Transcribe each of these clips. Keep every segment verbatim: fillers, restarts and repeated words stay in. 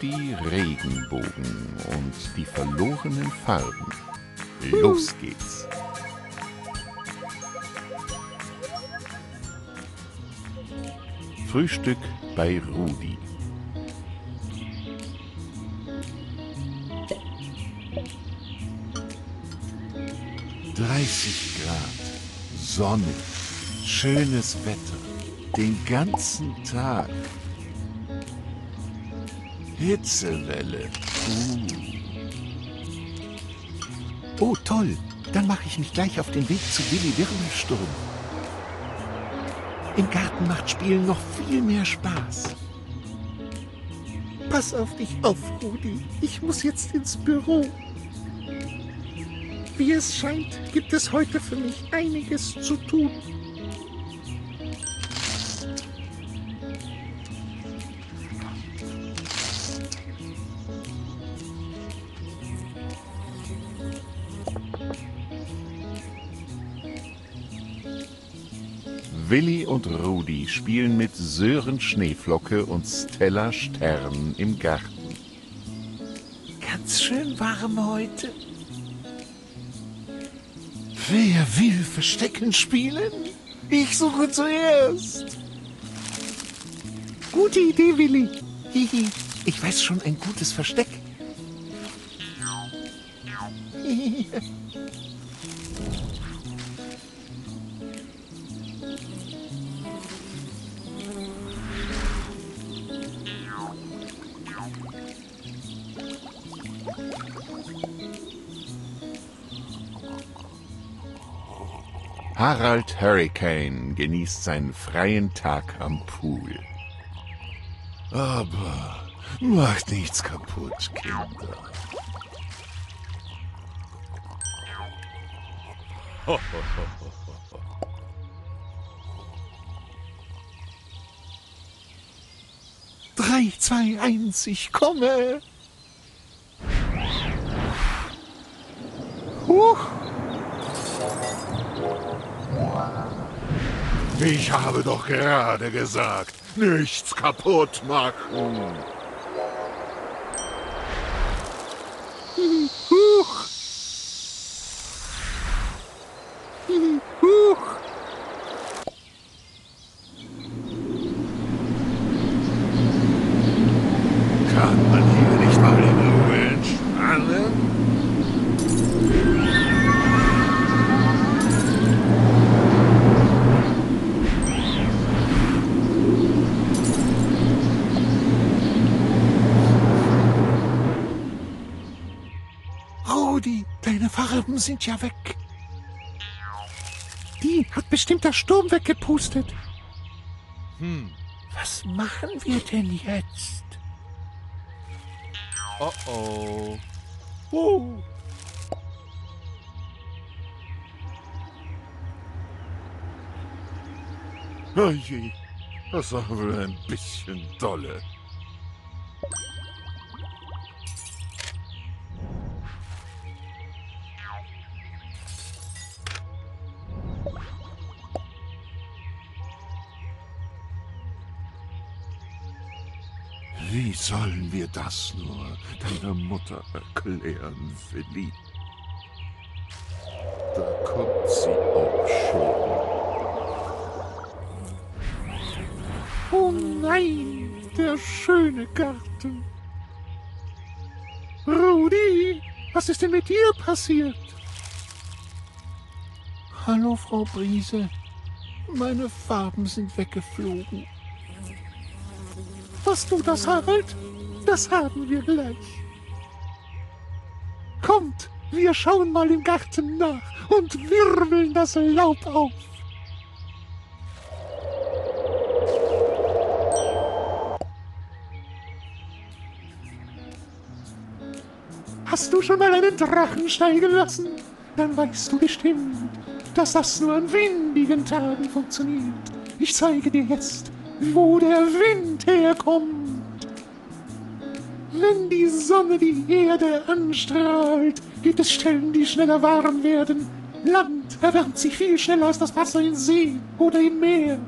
Rudi Regenbogen und die verlorenen Farben. Los geht's! Frühstück bei Rudi. dreißig Grad, Sonne, schönes Wetter, den ganzen Tag. Hitzewelle. Uh. Oh toll, dann mache ich mich gleich auf den Weg zu Willi Wirbelsturm. Im Garten macht Spielen noch viel mehr Spaß. Pass auf dich auf, Rudi. Ich muss jetzt ins Büro. Wie es scheint, gibt es heute für mich einiges zu tun. Willi und Rudi spielen mit Sören Schneeflocke und Stella Stern im Garten. Ganz schön warm heute. Wer will Verstecken spielen? Ich suche zuerst. Gute Idee, Willi. Hihi, ich weiß schon ein gutes Versteck. Harald Hurricane genießt seinen freien Tag am Pool. Aber macht nichts kaputt, Kinder. Ho, ho, ho, ho, ho. Drei, zwei, eins, ich komme! Huch! Ich habe doch gerade gesagt, nichts kaputt machen. Huch! Huch! Kann man hier nicht mal in Ruhe entspannen? Deine Farben sind ja weg. Die hat bestimmt der Sturm weggepustet. Hm, was machen wir denn jetzt? Oh oh. Uh. Oh je, das war wohl ein bisschen dolle. Wie sollen wir das nur deiner Mutter erklären, Willi? Da kommt sie auch schon. Oh nein, der schöne Garten. Rudi, was ist denn mit dir passiert? Hallo, Frau Brise. Meine Farben sind weggeflogen. Hast du das, Harald? Das haben wir gleich. Kommt, wir schauen mal im Garten nach und wirbeln das Laub auf. Hast du schon mal einen Drachen steigen lassen? Dann weißt du bestimmt, dass das nur an windigen Tagen funktioniert. Ich zeige dir jetzt, wo der Wind herkommt. Wenn die Sonne die Erde anstrahlt, gibt es Stellen, die schneller warm werden. Land erwärmt sich viel schneller als das Wasser in See oder im Meer.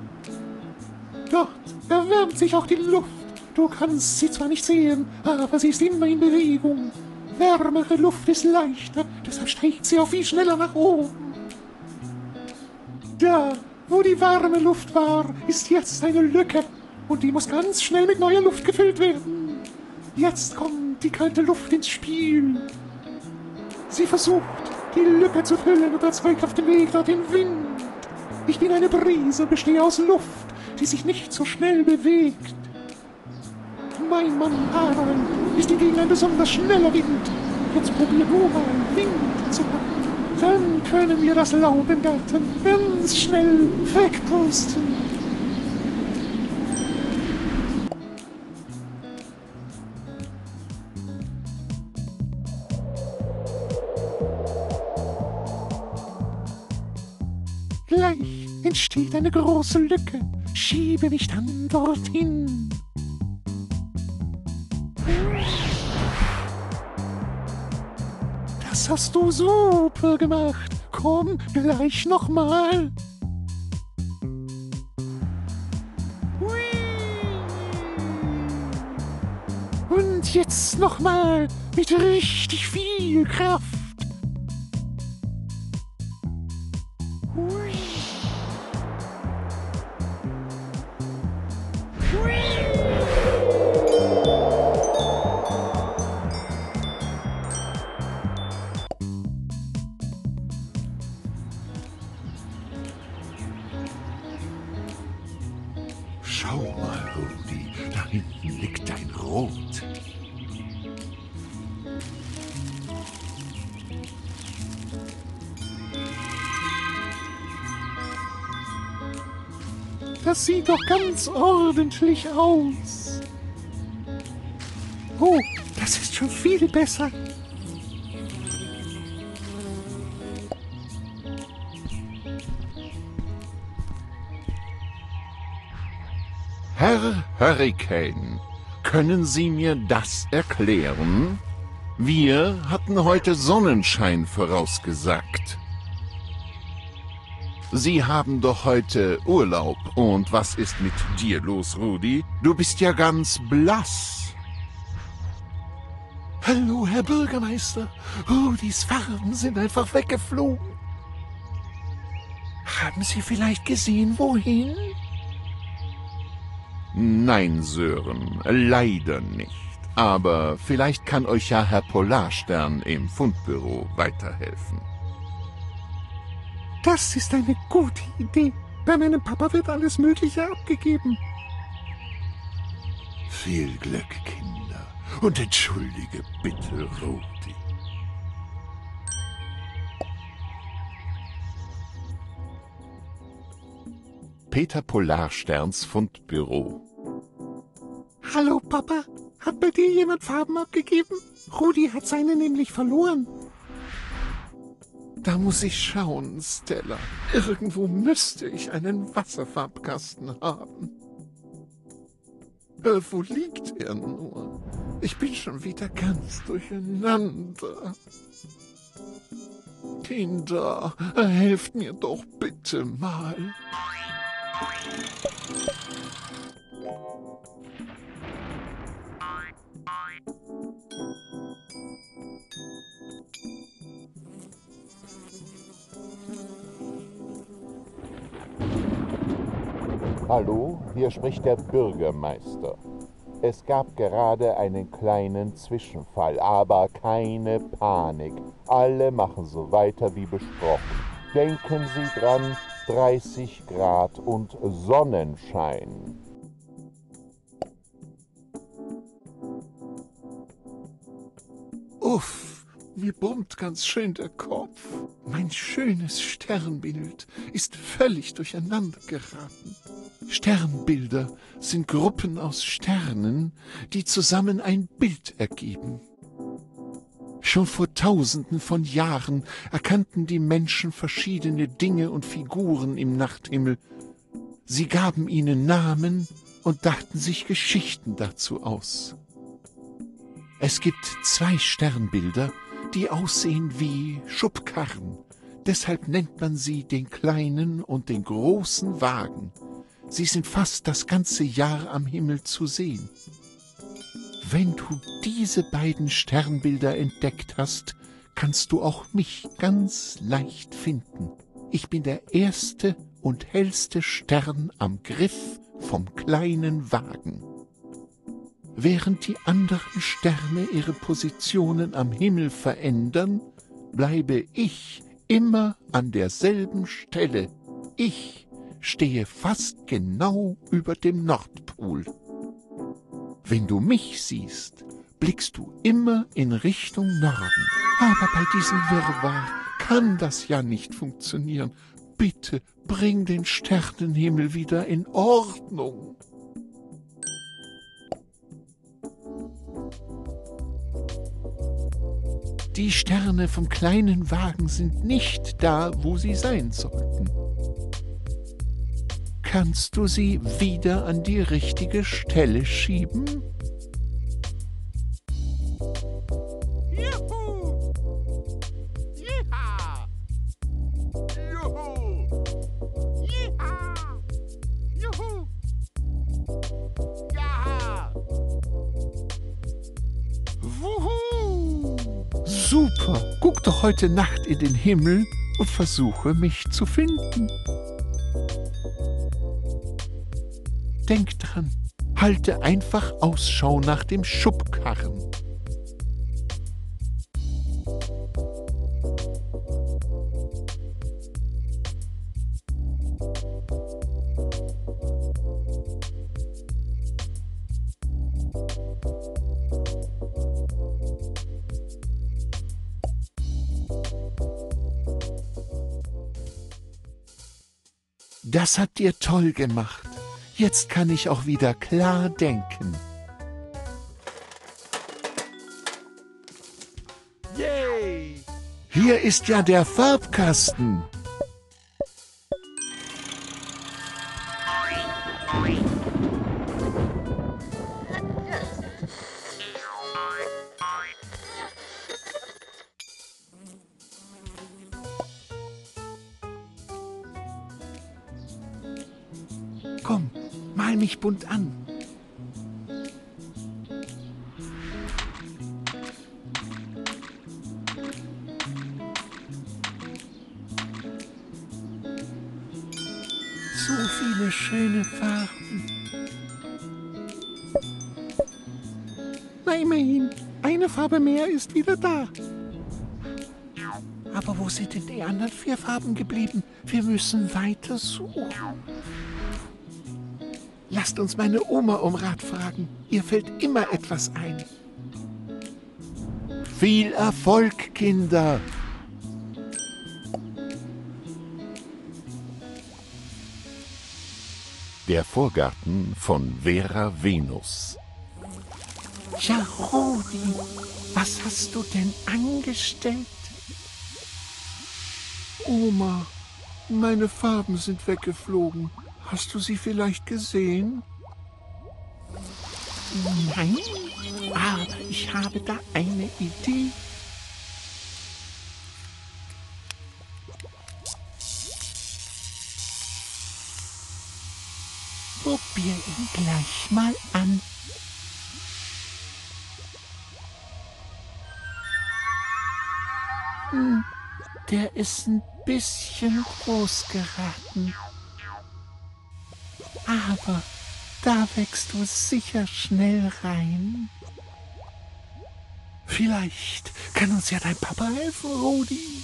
Dort erwärmt sich auch die Luft Du kannst sie zwar nicht sehen, aber sie ist immer in Bewegung. Wärmere Luft ist leichter, deshalb steigt sie auch viel schneller nach oben. Da, wo die warme Luft war, ist jetzt eine Lücke und die muss ganz schnell mit neuer Luft gefüllt werden. Jetzt kommt die kalte Luft ins Spiel. Sie versucht, die Lücke zu füllen und erzeugt auf dem Weg dorthin Wind. Ich bin eine Brise, bestehe aus Luft, die sich nicht so schnell bewegt. Mein Mann Harald ist hingegen ein besonders schneller Wind. Jetzt probier du mal, Wind zu machen. Dann können wir das Laub im Garten ganz schnell wegpusten. Gleich entsteht eine große Lücke. Schiebe mich dann dorthin. Das hast du super gemacht. Komm, gleich nochmal. Und jetzt nochmal mit richtig viel Kraft. Das sieht doch ganz ordentlich aus. Oh, das ist schon viel besser. Herr Hurricane, können Sie mir das erklären? Wir hatten heute Sonnenschein vorausgesagt. Sie haben doch heute Urlaub. Und was ist mit dir los, Rudi? Du bist ja ganz blass. Hallo, Herr Bürgermeister. Rudis Farben sind einfach weggeflogen. Haben Sie vielleicht gesehen, wohin? Nein, Sören, leider nicht. Aber vielleicht kann euch ja Herr Polarstern im Fundbüro weiterhelfen. Das ist eine gute Idee. Bei meinem Papa wird alles Mögliche abgegeben. Viel Glück, Kinder. Und entschuldige bitte, Rudi. Peter Polarsterns Fundbüro. Hallo, Papa. Hat bei dir jemand Farben abgegeben? Rudi hat seine nämlich verloren. Da muss ich schauen, Stella. Irgendwo müsste ich einen Wasserfarbkasten haben. Äh, wo liegt er nur? Ich bin schon wieder ganz durcheinander. Kinder, helft mir doch bitte mal. Hallo, hier spricht der Bürgermeister. Es gab gerade einen kleinen Zwischenfall, aber keine Panik. Alle machen so weiter wie besprochen. Denken Sie dran, dreißig Grad und Sonnenschein. Uff, mir brummt ganz schön der Kopf. Mein schönes Sternbild ist völlig durcheinander geraten. Sternbilder sind Gruppen aus Sternen, die zusammen ein Bild ergeben. Schon vor Tausenden von Jahren erkannten die Menschen verschiedene Dinge und Figuren im Nachthimmel. Sie gaben ihnen Namen und dachten sich Geschichten dazu aus. Es gibt zwei Sternbilder, die aussehen wie Schubkarren. Deshalb nennt man sie den kleinen und den großen Wagen. Sie sind fast das ganze Jahr am Himmel zu sehen. Wenn du diese beiden Sternbilder entdeckt hast, kannst du auch mich ganz leicht finden. Ich bin der erste und hellste Stern am Griff vom kleinen Wagen. Während die anderen Sterne ihre Positionen am Himmel verändern, bleibe ich immer an derselben Stelle. Ich stehe fast genau über dem Nordpol. Wenn du mich siehst, blickst du immer in Richtung Norden. Aber bei diesem Wirrwarr kann das ja nicht funktionieren. Bitte bring den Sternenhimmel wieder in Ordnung. Die Sterne vom kleinen Wagen sind nicht da, wo sie sein sollten. Kannst du sie wieder an die richtige Stelle schieben? Juhu! Jeha! Juhu! Jeha! Juhu! Jaha! Wuhu! Super! Guck doch heute Nacht in den Himmel und versuche, mich zu finden. Denk dran, halte einfach Ausschau nach dem Schubkarren. Das habt ihr toll gemacht. Jetzt kann ich auch wieder klar denken. Yay! Hier ist ja der Farbkasten. Komm. Mal mich bunt an. So viele schöne Farben. Na immerhin, eine Farbe mehr ist wieder da. Aber wo sind denn die anderen vier Farben geblieben? Wir müssen weiter suchen. Lasst uns meine Oma um Rat fragen. Ihr fällt immer etwas ein. Viel Erfolg, Kinder! Der Vorgarten von Vera Venus. Ja, Rudi, was hast du denn angestellt? Oma, meine Farben sind weggeflogen. Hast du sie vielleicht gesehen? Nein, aber ich habe da eine Idee. Probier ihn gleich mal an. Hm, der ist ein bisschen groß geraten. Aber da wächst du sicher schnell rein. Vielleicht kann uns ja dein Papa helfen, Rudi.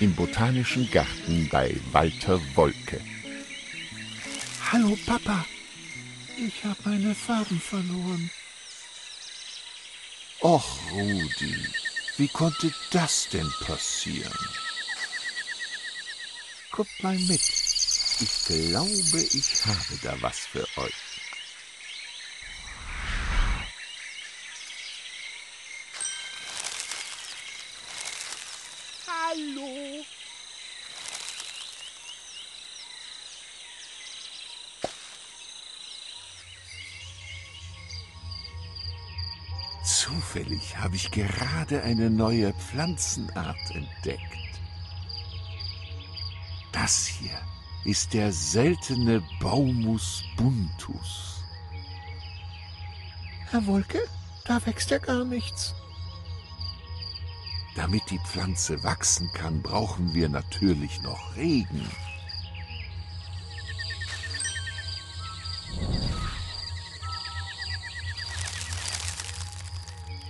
Im Botanischen Garten bei Walter Wolke. Hallo, Papa. Ich habe meine Farben verloren. Och, Rudi. Wie konnte das denn passieren? Kommt mal mit. Ich glaube, ich habe da was für euch. Hallo. Zufällig habe ich gerade eine neue Pflanzenart entdeckt. Das hier ist der seltene Baumus buntus. Herr Wolke, da wächst ja gar nichts. Damit die Pflanze wachsen kann, brauchen wir natürlich noch Regen.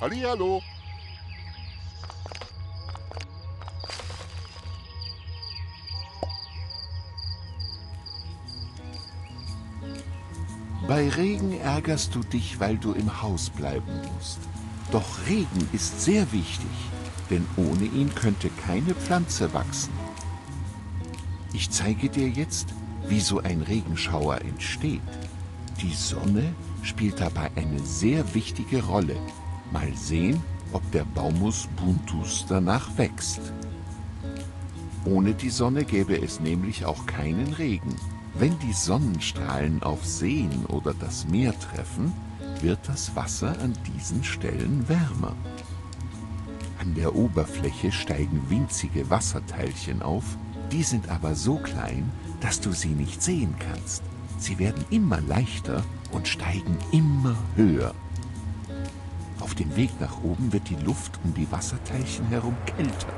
Hallihallo. Bei Regen ärgerst du dich, weil du im Haus bleiben musst. Doch Regen ist sehr wichtig, denn ohne ihn könnte keine Pflanze wachsen. Ich zeige dir jetzt, wie so ein Regenschauer entsteht. Die Sonne spielt dabei eine sehr wichtige Rolle. Mal sehen, ob der Baumus buntus danach wächst. Ohne die Sonne gäbe es nämlich auch keinen Regen. Wenn die Sonnenstrahlen auf Seen oder das Meer treffen, wird das Wasser an diesen Stellen wärmer. An der Oberfläche steigen winzige Wasserteilchen auf, die sind aber so klein, dass du sie nicht sehen kannst. Sie werden immer leichter und steigen immer höher. Auf dem Weg nach oben wird die Luft um die Wasserteilchen herum kälter.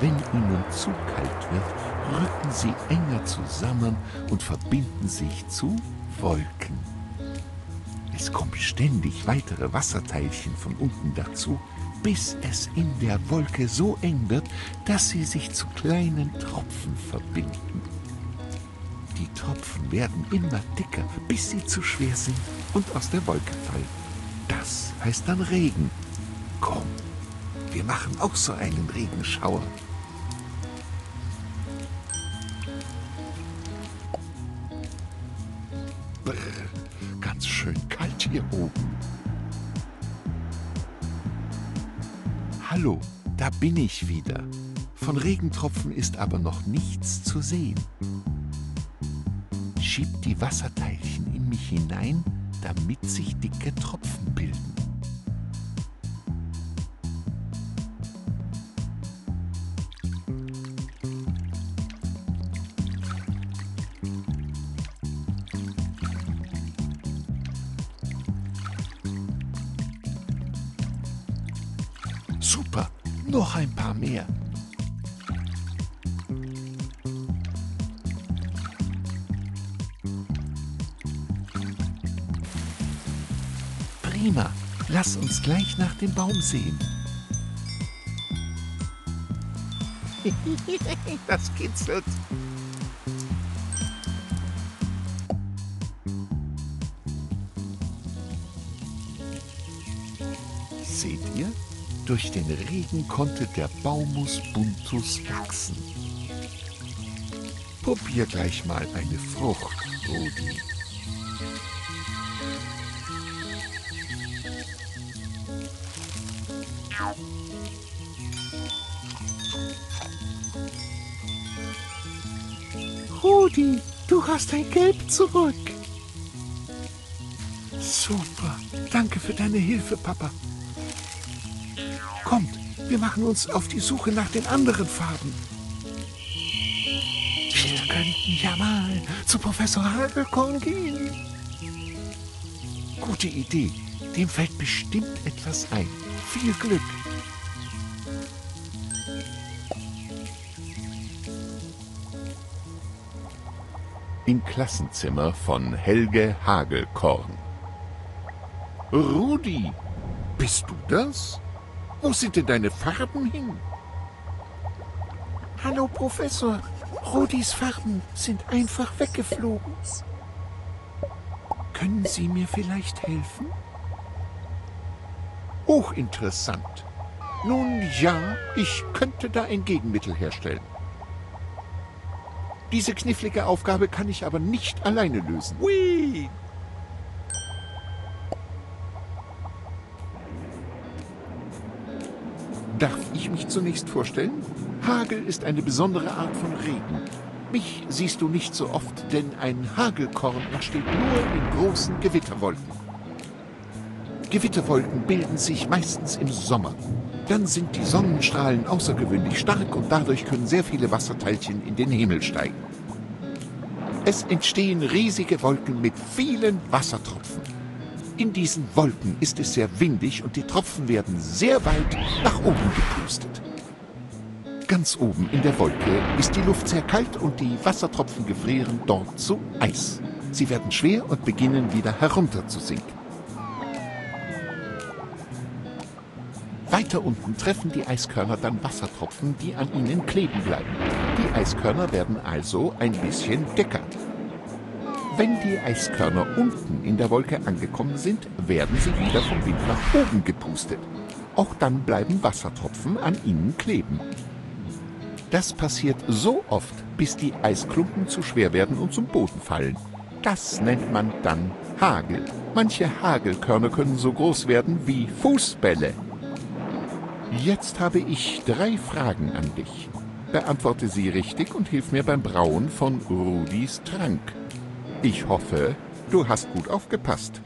Wenn ihnen zu kalt wird, rücken sie enger zusammen und verbinden sich zu Wolken. Es kommen ständig weitere Wasserteilchen von unten dazu, bis es in der Wolke so eng wird, dass sie sich zu kleinen Tropfen verbinden. Die Tropfen werden immer dicker, bis sie zu schwer sind und aus der Wolke fallen. Das heißt dann Regen. Komm, wir machen auch so einen Regenschauer. Brr, ganz schön kalt hier oben. Hallo, da bin ich wieder. Von Regentropfen ist aber noch nichts zu sehen. Schieb die Wasserteilchen in mich hinein, damit sich dicke Tropfen bilden. Super, noch ein paar mehr. Prima, lass uns gleich nach dem Baum sehen. Das kitzelt. Seht ihr? Durch den Regen konnte der Baumus buntus wachsen. Probier gleich mal eine Frucht, Rudi. Rudi, du hast dein Gelb zurück. Super, danke für deine Hilfe, Papa. Kommt, wir machen uns auf die Suche nach den anderen Farben. Wir könnten ja mal zu Professor Hagelkorn gehen. Gute Idee, dem fällt bestimmt etwas ein. Viel Glück. Im Klassenzimmer von Helge Hagelkorn. Rudi, bist du das? Wo sind denn deine Farben hin? Hallo, Professor. Rudis Farben sind einfach weggeflogen. Können Sie mir vielleicht helfen? Hochinteressant. Nun ja, ich könnte da ein Gegenmittel herstellen. Diese knifflige Aufgabe kann ich aber nicht alleine lösen. Hui! Darf ich mich zunächst vorstellen? Hagel ist eine besondere Art von Regen. Mich siehst du nicht so oft, denn ein Hagelkorn entsteht nur in großen Gewitterwolken. Gewitterwolken bilden sich meistens im Sommer. Dann sind die Sonnenstrahlen außergewöhnlich stark und dadurch können sehr viele Wasserteilchen in den Himmel steigen. Es entstehen riesige Wolken mit vielen Wassertropfen. In diesen Wolken ist es sehr windig und die Tropfen werden sehr weit nach oben gepustet. Ganz oben in der Wolke ist die Luft sehr kalt und die Wassertropfen gefrieren dort zu Eis. Sie werden schwer und beginnen wieder herunter zu sinken. Weiter unten treffen die Eiskörner dann Wassertropfen, die an ihnen kleben bleiben. Die Eiskörner werden also ein bisschen dicker. Wenn die Eiskörner unten in der Wolke angekommen sind, werden sie wieder vom Wind nach oben gepustet. Auch dann bleiben Wassertropfen an ihnen kleben. Das passiert so oft, bis die Eisklumpen zu schwer werden und zum Boden fallen. Das nennt man dann Hagel. Manche Hagelkörner können so groß werden wie Fußbälle. Jetzt habe ich drei Fragen an dich. Beantworte sie richtig und hilf mir beim Brauen von Rudis Trank. Ich hoffe, du hast gut aufgepasst.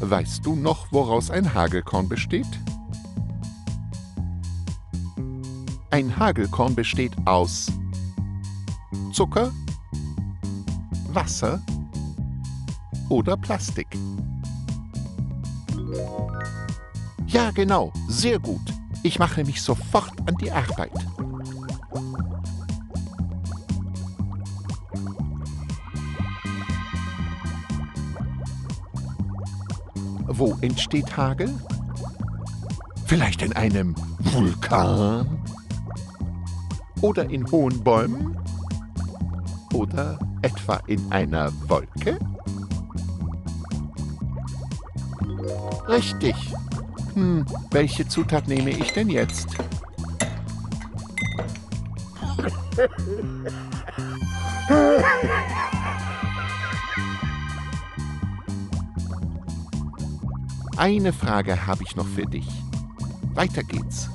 Weißt du noch, woraus ein Hagelkorn besteht? Ein Hagelkorn besteht aus Zucker, Wasser oder Plastik. Ja, genau, sehr gut. Ich mache mich sofort an die Arbeit. Wo entsteht Hagel? Vielleicht in einem Vulkan? Oder in hohen Bäumen? Oder etwa in einer Wolke? Richtig. Hm, welche Zutat nehme ich denn jetzt? Eine Frage habe ich noch für dich. Weiter geht's.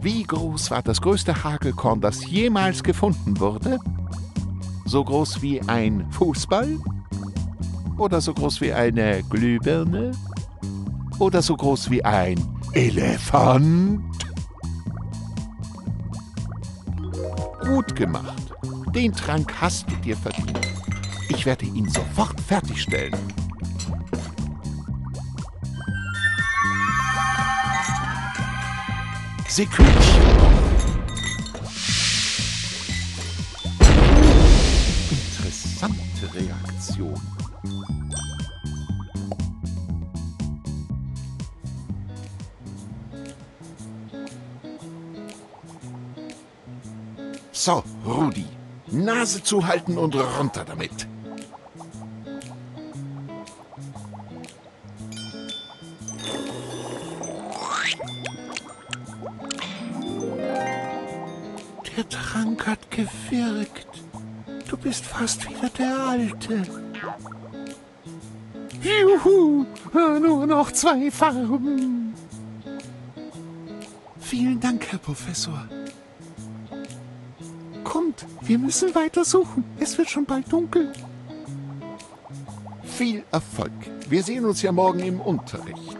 Wie groß war das größte Hagelkorn, das jemals gefunden wurde? So groß wie ein Fußball? Oder so groß wie eine Glühbirne? Oder so groß wie ein Elefant? Gut gemacht. Den Trank hast du dir verdient. Ich werde ihn sofort fertigstellen. Sekündchen. Interessante Reaktion. So, Rudi, Nase zuhalten und runter damit. Der Trank hat gewirkt. Du bist fast wieder der Alte. Juhu, nur noch zwei Farben. Vielen Dank, Herr Professor. Kommt, wir müssen weiter suchen. Es wird schon bald dunkel. Viel Erfolg. Wir sehen uns ja morgen im Unterricht.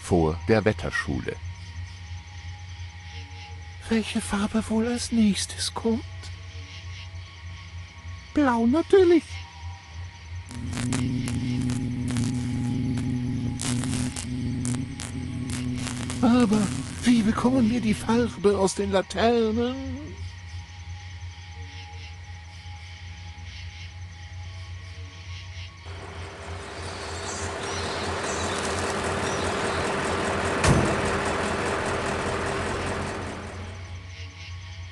Vor der Wetterschule. Welche Farbe wohl als nächstes kommt? Blau natürlich. Aber wie bekommen wir die Farbe aus den Laternen?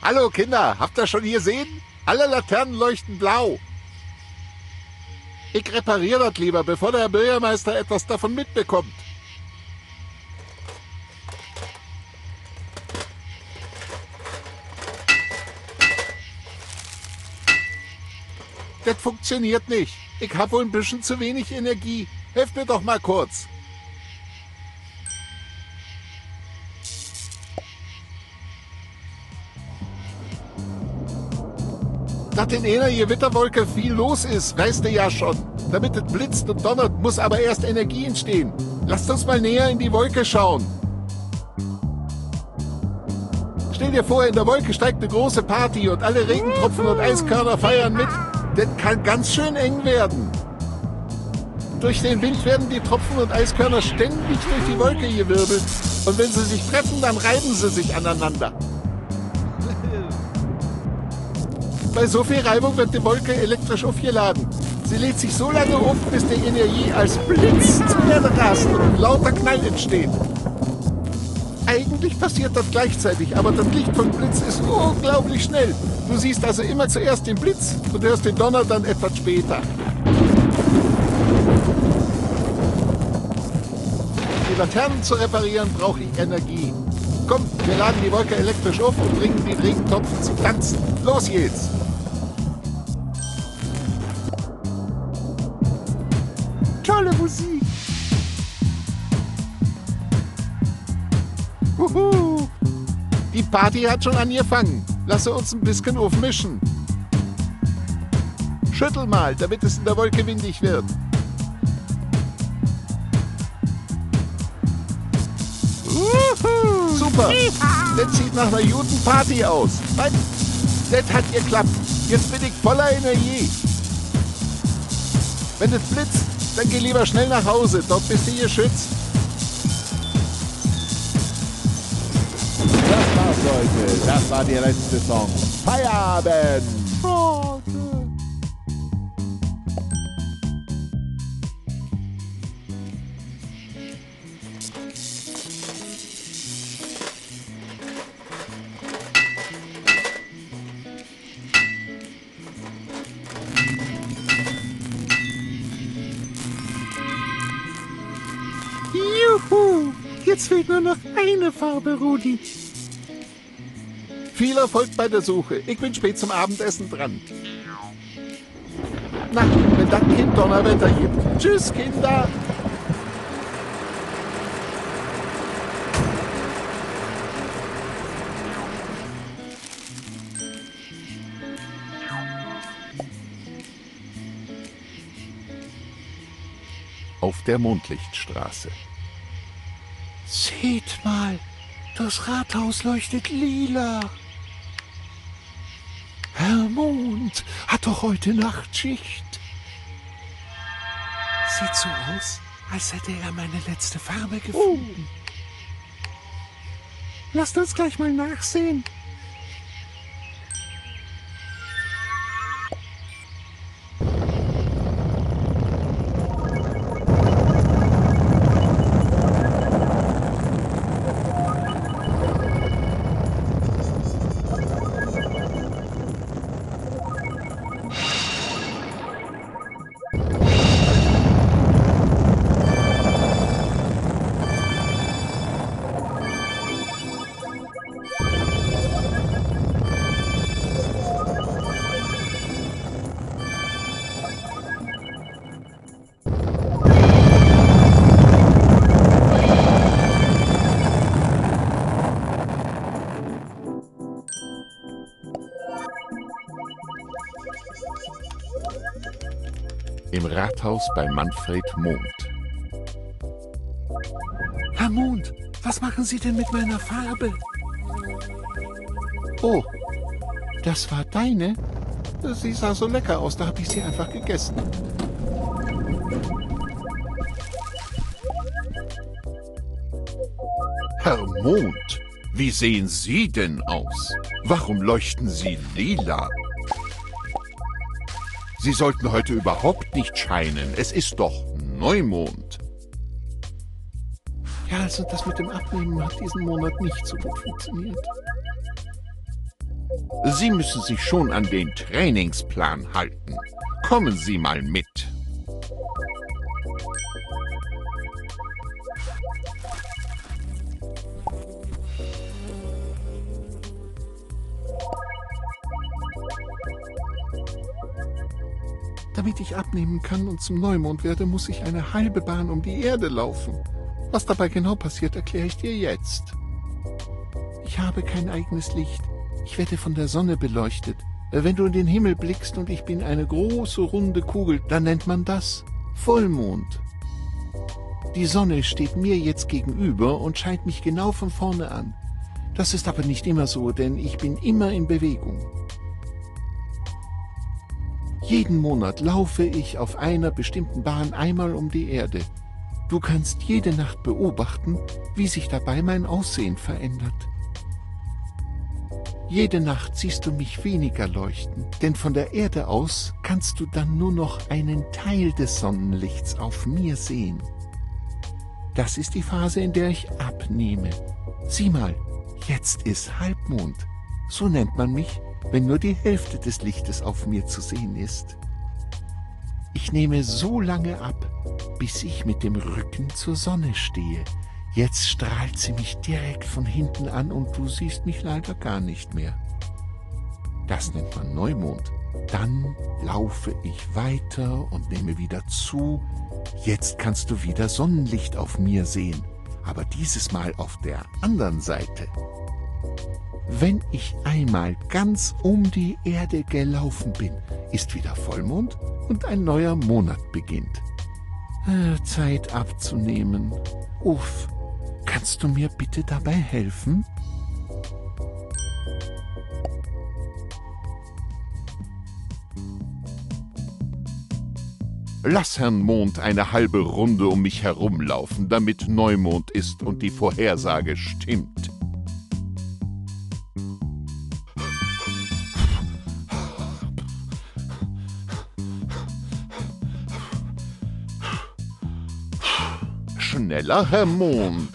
Hallo Kinder, habt ihr schon gesehen? Alle Laternen leuchten blau. Ich repariere das lieber, bevor der Bürgermeister etwas davon mitbekommt. Das funktioniert nicht. Ich habe wohl ein bisschen zu wenig Energie. Helft mir doch mal kurz. Dass in einer Gewitterwolke viel los ist, weißt du ja schon. Damit es blitzt und donnert, muss aber erst Energie entstehen. Lasst uns mal näher in die Wolke schauen. Stell dir vor, in der Wolke steigt eine große Party und alle Regentropfen und Eiskörner feiern mit. Das kann ganz schön eng werden. Durch den Wind werden die Tropfen und Eiskörner ständig durch die Wolke gewirbelt. Und wenn sie sich treffen, dann reiben sie sich aneinander. Bei so viel Reibung wird die Wolke elektrisch aufgeladen. Sie lädt sich so lange auf, bis die Energie als Blitz zu Erde rast und lauter Knall entsteht. Eigentlich passiert das gleichzeitig, aber das Licht vom Blitz ist unglaublich schnell. Du siehst also immer zuerst den Blitz und hörst den Donner dann etwas später. Um die Laternen zu reparieren, brauche ich Energie. Komm, wir laden die Wolke elektrisch auf und bringen den Regentropfen zum Tanzen. Los geht's! Tolle Musik! Uhu. Die Party hat schon angefangen. Lasse uns ein bisschen aufmischen. Schüttel mal, damit es in der Wolke windig wird. Uhu. Super! Das sieht nach einer guten Party aus. Das hat geklappt. Jetzt bin ich voller Energie. Wenn es blitzt, dann geh lieber schnell nach Hause. Dort bist du geschützt. Leute, das war der letzte Song. Feierabend! Oh, okay. Juhu! Jetzt fehlt nur noch eine Farbe, Rudi. Viel Erfolg bei der Suche. Ich bin spät zum Abendessen dran. Na, wenn das kein Donnerwetter gibt. Tschüss, Kinder! Auf der Mondlichtstraße. Seht mal, das Rathaus leuchtet lila. Herr Mond hat doch heute Nachtschicht. Sieht so aus, als hätte er meine letzte Farbe gefunden. Oh. Lasst uns gleich mal nachsehen. Rathaus bei Manfred Mond. Herr Mond, was machen Sie denn mit meiner Farbe? Oh, das war deine? Sie sah so lecker aus, da habe ich sie einfach gegessen. Herr Mond, wie sehen Sie denn aus? Warum leuchten Sie lila? Sie sollten heute überhaupt nicht scheinen. Es ist doch Neumond. Ja, also das mit dem Abnehmen hat diesen Monat nicht so gut funktioniert. Sie müssen sich schon an den Trainingsplan halten. Kommen Sie mal mit. Damit ich abnehmen kann und zum Neumond werde, muss ich eine halbe Bahn um die Erde laufen. Was dabei genau passiert, erkläre ich dir jetzt. Ich habe kein eigenes Licht. Ich werde von der Sonne beleuchtet. Wenn du in den Himmel blickst und ich bin eine große runde Kugel, dann nennt man das Vollmond. Die Sonne steht mir jetzt gegenüber und scheint mich genau von vorne an. Das ist aber nicht immer so, denn ich bin immer in Bewegung. Jeden Monat laufe ich auf einer bestimmten Bahn einmal um die Erde. Du kannst jede Nacht beobachten, wie sich dabei mein Aussehen verändert. Jede Nacht siehst du mich weniger leuchten, denn von der Erde aus kannst du dann nur noch einen Teil des Sonnenlichts auf mir sehen. Das ist die Phase, in der ich abnehme. Sieh mal, jetzt ist Halbmond. So nennt man mich, wenn nur die Hälfte des Lichtes auf mir zu sehen ist. Ich nehme so lange ab, bis ich mit dem Rücken zur Sonne stehe. Jetzt strahlt sie mich direkt von hinten an und du siehst mich leider gar nicht mehr. Das nennt man Neumond. Dann laufe ich weiter und nehme wieder zu. Jetzt kannst du wieder Sonnenlicht auf mir sehen, aber dieses Mal auf der anderen Seite. Wenn ich einmal ganz um die Erde gelaufen bin, ist wieder Vollmond und ein neuer Monat beginnt. Äh, Zeit abzunehmen. Uff. Kannst du mir bitte dabei helfen? Lass Herrn Mond eine halbe Runde um mich herumlaufen, damit Neumond ist und die Vorhersage stimmt. Schneller, Herr Mond!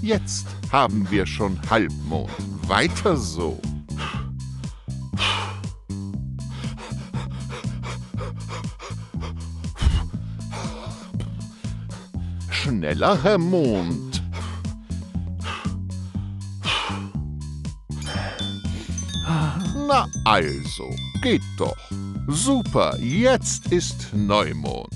Jetzt haben wir schon Halbmond. Weiter so. Schneller, Herr Mond. Na also, geht doch. Super, jetzt ist Neumond.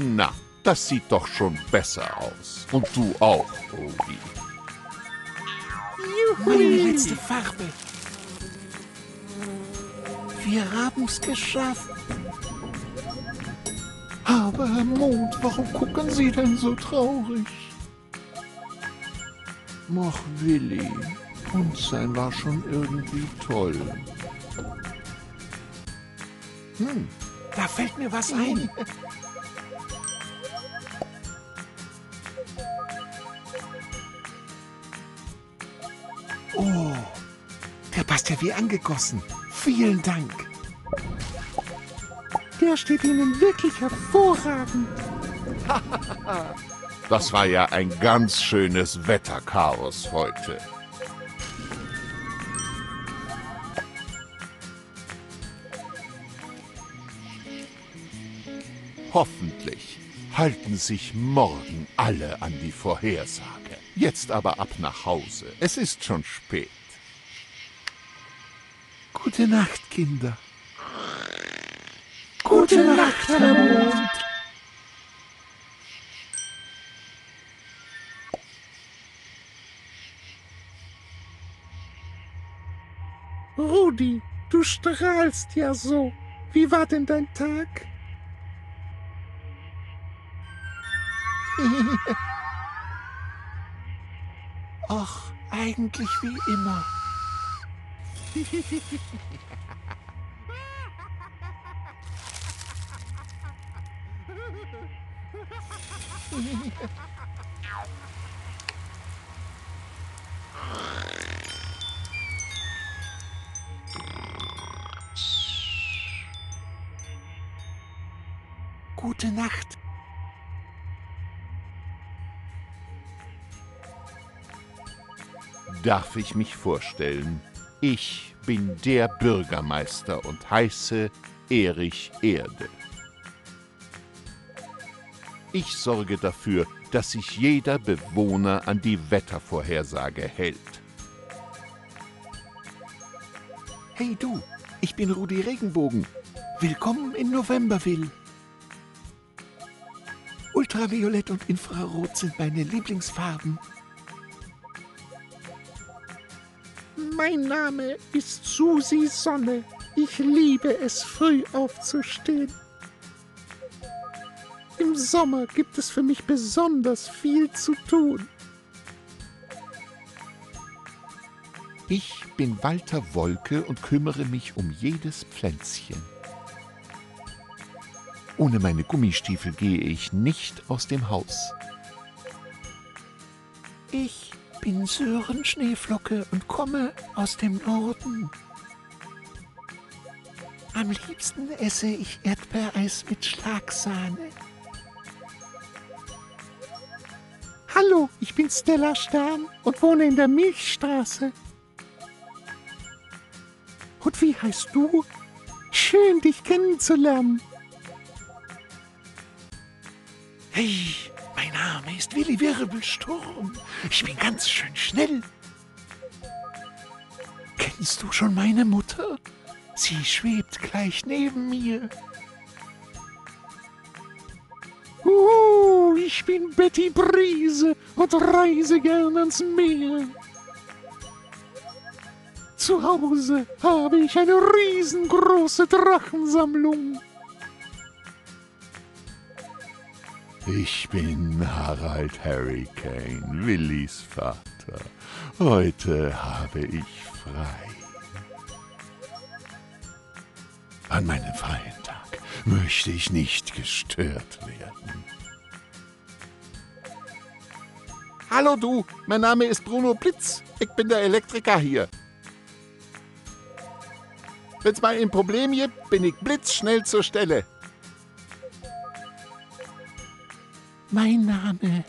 Na, das sieht doch schon besser aus. Und du auch, Rudi. Juhu! Meine letzte Farbe. Wir haben's geschafft. Aber Herr Mond, warum gucken Sie denn so traurig? Mach Willi, Hund sein war schon irgendwie toll. Hm, da fällt mir was ein. Oh, der passt ja wie angegossen. Vielen Dank. Der steht Ihnen wirklich hervorragend. Das war ja ein ganz schönes Wetterchaos heute. Hoffentlich halten sich morgen alle an die Vorhersage. Jetzt aber ab nach Hause. Es ist schon spät. Gute Nacht, Kinder. Gute, Gute Nacht, Herr Mond. Rudi, du strahlst ja so. Wie war denn dein Tag? Ach, eigentlich wie immer. Gute Nacht. Darf ich mich vorstellen? Ich bin der Bürgermeister und heiße Erich Erde. Ich sorge dafür, dass sich jeder Bewohner an die Wettervorhersage hält. Hey du, ich bin Rudi Regenbogen. Willkommen in Novemberville. Ultraviolett und Infrarot sind meine Lieblingsfarben. Mein Name ist Susi Sonne. Ich liebe es, früh aufzustehen. Im Sommer gibt es für mich besonders viel zu tun. Ich bin Walter Wolke und kümmere mich um jedes Pflänzchen. Ohne meine Gummistiefel gehe ich nicht aus dem Haus. Ich bin Sören Schneeflocke und komme aus dem Norden. Am liebsten esse ich Erdbeereis mit Schlagsahne. Hallo, ich bin Stella Stern und wohne in der Milchstraße. Und wie heißt du? Schön, dich kennenzulernen. Hey, mein Name ist Willi Wirbelsturm. Ich bin ganz schön schnell. Kennst du schon meine Mutter? Sie schwebt gleich neben mir. Ich bin Betty Brise und reise gern ans Meer. Zu Hause habe ich eine riesengroße Drachensammlung. Ich bin Harald Hurricane, Willis Vater. Heute habe ich frei. An meinem freien Tag möchte ich nicht gestört werden. Hallo du, mein Name ist Bruno Blitz. Ich bin der Elektriker hier. Wenn's mal ein Problem gibt, bin ich blitzschnell zur Stelle. Mein Name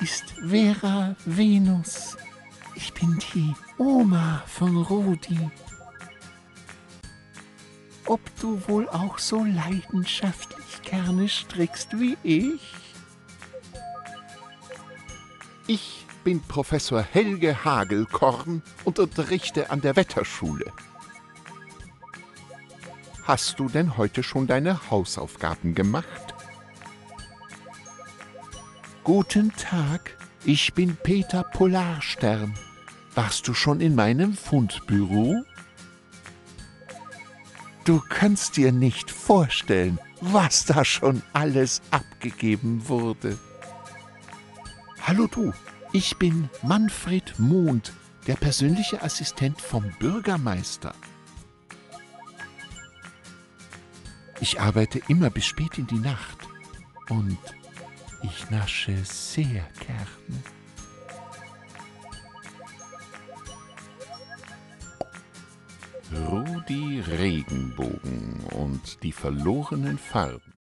ist Vera Venus. Ich bin die Oma von Rudi. Ob du wohl auch so leidenschaftlich gerne strickst wie ich? Ich bin Professor Helge Hagelkorn und unterrichte an der Wetterschule. Hast du denn heute schon deine Hausaufgaben gemacht? Guten Tag, ich bin Peter Polarstern. Warst du schon in meinem Fundbüro? Du kannst dir nicht vorstellen, was da schon alles abgegeben wurde. Hallo du, ich bin Manfred Mond, der persönliche Assistent vom Bürgermeister. Ich arbeite immer bis spät in die Nacht und ich nasche sehr gerne. Rudi Regenbogen und die verlorenen Farben.